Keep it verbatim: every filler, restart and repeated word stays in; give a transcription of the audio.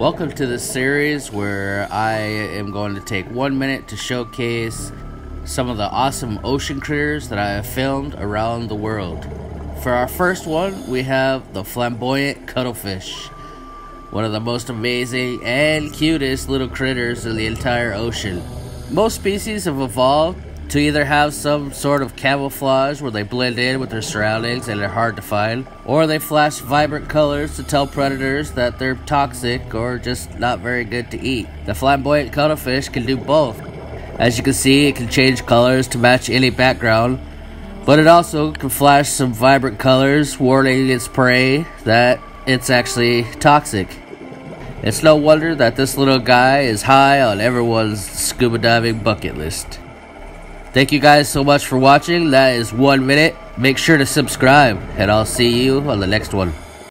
Welcome to this series where I am going to take one minute to showcase some of the awesome ocean critters that I have filmed around the world. For our first one, we have the flamboyant cuttlefish, one of the most amazing and cutest little critters in the entire ocean. Most species have evolved to either have some sort of camouflage where they blend in with their surroundings and are hard to find, or they flash vibrant colors to tell predators that they're toxic or just not very good to eat. The flamboyant cuttlefish can do both. As you can see, it can change colors to match any background, but it also can flash some vibrant colors warning its prey that it's actually toxic. It's no wonder that this little guy is high on everyone's scuba diving bucket list. Thank you guys so much for watching. That is one minute. Make sure to subscribe, and I'll see you on the next one.